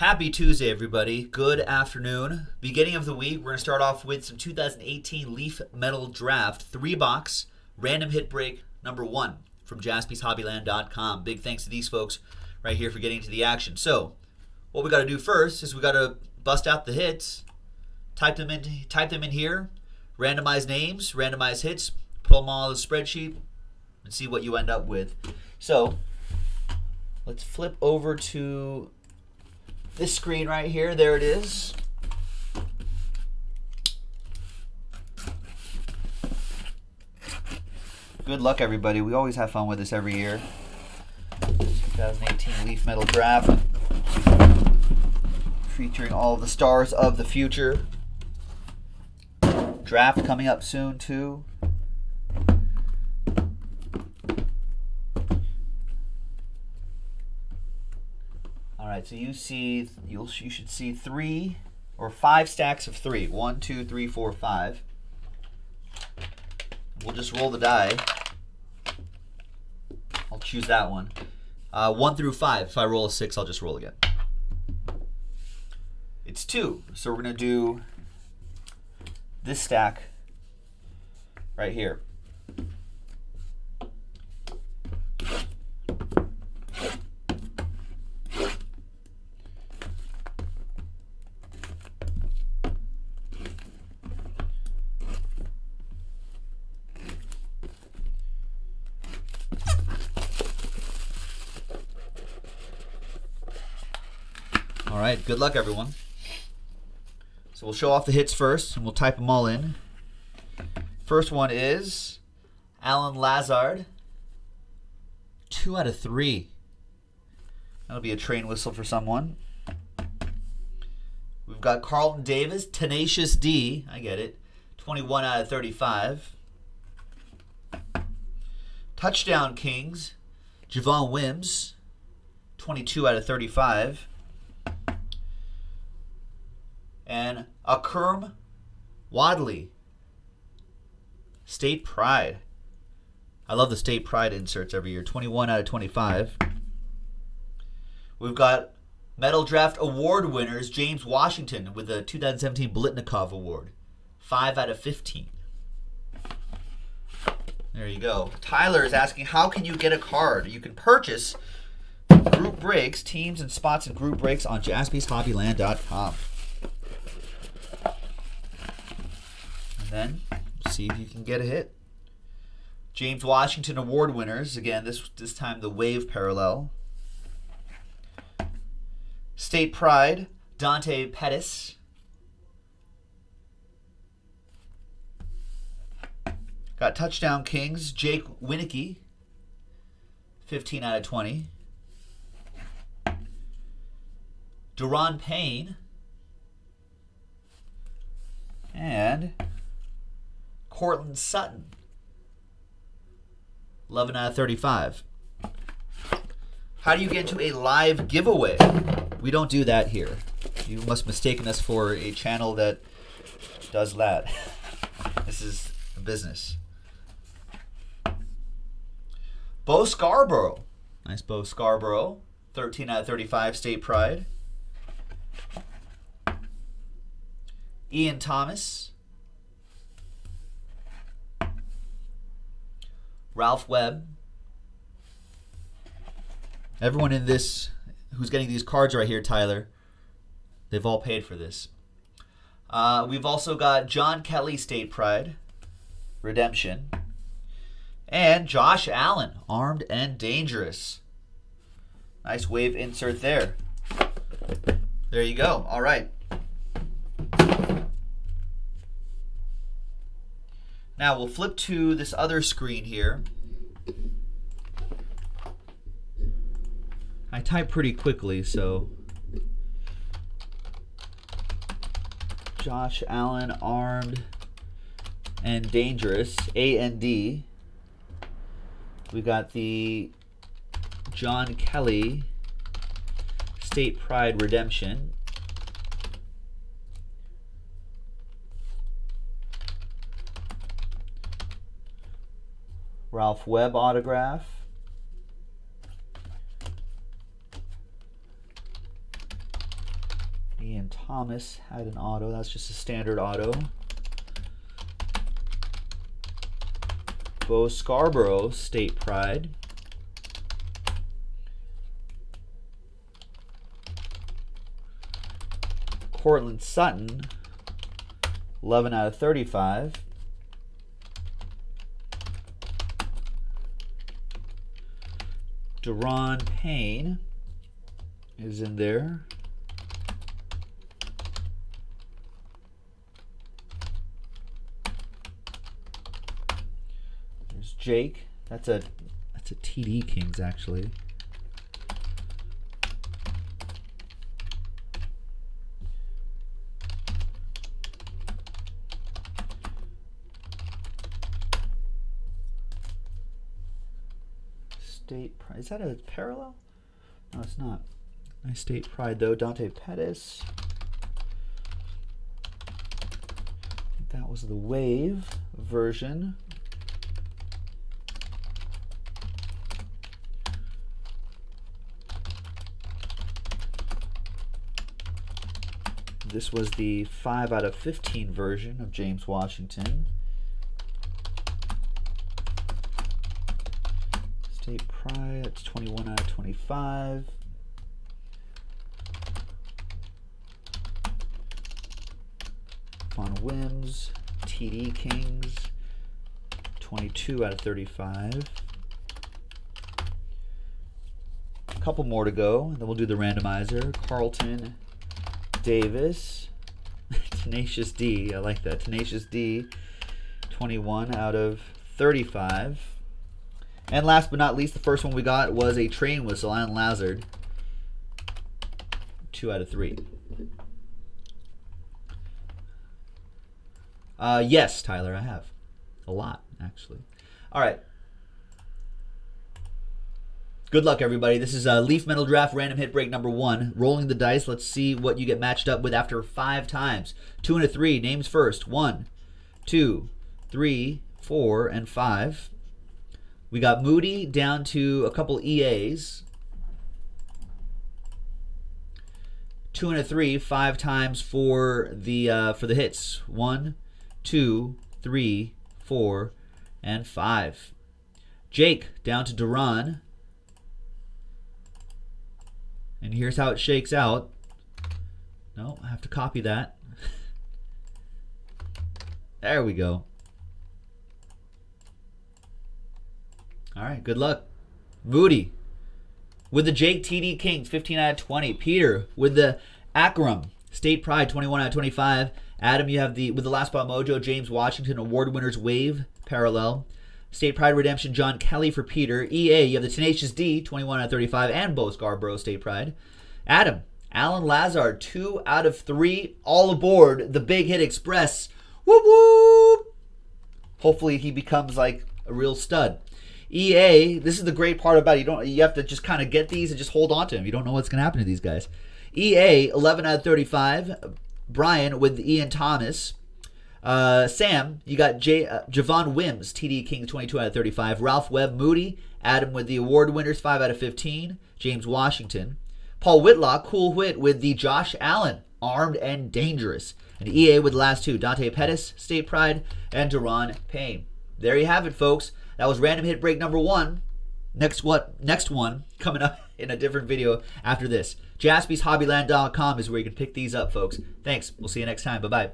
Happy Tuesday, everybody. Good afternoon. Beginning of the week, we're going to start off with some 2018 Leaf Metal Draft 3-box random hit break number 1 from JaspiesHobbyland.com. Big thanks to these folks right here for getting to the action. So, what we got to do first is we got to bust out the hits, type them in here, randomize names, randomize hits, put them all on the spreadsheet, and see what you end up with. So, let's flip over to this screen right here. There it is. Good luck, everybody. We always have fun with this every year. 2018 Leaf Metal Draft, featuring all the stars of the future. Draft coming up soon too. So you should see 3 or 5 stacks of 3. 1, 2, 3, 4, 5. We'll just roll the die. I'll choose that one. 1 through 5. If I roll a 6, I'll just roll again. It's 2. So we're gonna do this stack right here. All right, good luck, everyone. So we'll show off the hits first, and we'll type them all in. First one is Allen Lazard. 2 out of 3. That'll be a train whistle for someone. We've got Carlton Davis, Tenacious D. I get it. 21 out of 35. Touchdown Kings, Javon Wims. 22 out of 35. And Akrum Wadley, State Pride. I love the State Pride inserts every year. 21 out of 25. We've got Metal Draft Award winners, James Washington with the 2017 Blitnikov Award. 5 out of 15. There you go. Tyler is asking, how can you get a card? You can purchase group breaks, teams and spots in group breaks on JaspiesHobbyland.com. Then see if you can get a hit. James Washington Award winners again. This time the wave parallel. State Pride, Dante Pettis. Got Touchdown Kings, Jake Winnicky. 15 out of 20. Daron Payne and Cortland Sutton, 11 out of 35. How do you get into a live giveaway? We don't do that here. You must have mistaken us for a channel that does that. This is a business. Bo Scarborough. Nice Bo Scarborough. 13 out of 35, State Pride. Ian Thomas. Ralph Webb. Everyone in this who's getting these cards right here, Tyler, they've all paid for this. We've also got John Kelly, State Pride, Redemption, and Josh Allen, Armed and Dangerous. Nice wave insert there. There you go. All right. Now we'll flip to this other screen here. I type pretty quickly, so Josh Allen, Armed and Dangerous, A&D. We got the John Kelly State Pride Redemption. Ralph Webb autograph. Ian Thomas had an auto. That's just a standard auto. Bo Scarborough, State Pride. Cortland Sutton, 11/35. Daron Payne is in there. There's Jake. That's a TD Kings actually. Is that a parallel? No, it's not. Nice State Pride though. Dante Pettis. I think that was the wave version. This was the 5/15 version of James Washington. State Pride, that's 21/25. Javon Wims, TD Kings, 22/35. A couple more to go, and then we'll do the randomizer. Carlton Davis, Tenacious D, I like that. Tenacious D, 21/35. And last but not least, the first one we got was a train whistle, Allen Lazard, 2/3. Yes, Tyler, I have. A lot, actually. All right. Good luck, everybody. This is Leaf Metal Draft Random Hit Break number 1. Rolling the dice. Let's see what you get matched up with after 5 times. 2 and a 3. Names first. 1, 2, 3, 4, and 5. We got Moody down to a couple EAs. 2 and a 3, 5 times for the hits. 1, 2, 3, 4, and 5. Jake down to Daron. And here's how it shakes out. No, I have to copy that. There we go. All right, good luck. Moody with the Jake TD Kings, 15/20. Peter with the Akrum State Pride, 21/25. Adam, you have the with the Last Ball Mojo, James Washington Award Winners Wave Parallel. State Pride Redemption, John Kelly for Peter. EA, you have the Tenacious D, 21/35, and Bo Scarborough State Pride. Adam, Allen Lazard, 2/3. All aboard the Big Hit Express. Whoop whoop! Hopefully he becomes like a real stud. EA, this is the great part about it. You have to just kind of get these and just hold on to them. You don't know what's going to happen to these guys. EA, 11/35. Brian with Ian Thomas. Sam, you got Javon Wims, TD King, 22/35. Ralph Webb, Moody. Adam with the award winners, 5/15. James Washington. Paul Whitlock, Cool Whit, with the Josh Allen, Armed and Dangerous. And EA with the last 2, Dante Pettis, State Pride, and Daron Payne. There you have it, folks. That was Random Hit Break number 1. Next one coming up in a different video after this. JaspiesHobbyland.com is where you can pick these up, folks. Thanks. We'll see you next time. Bye-bye.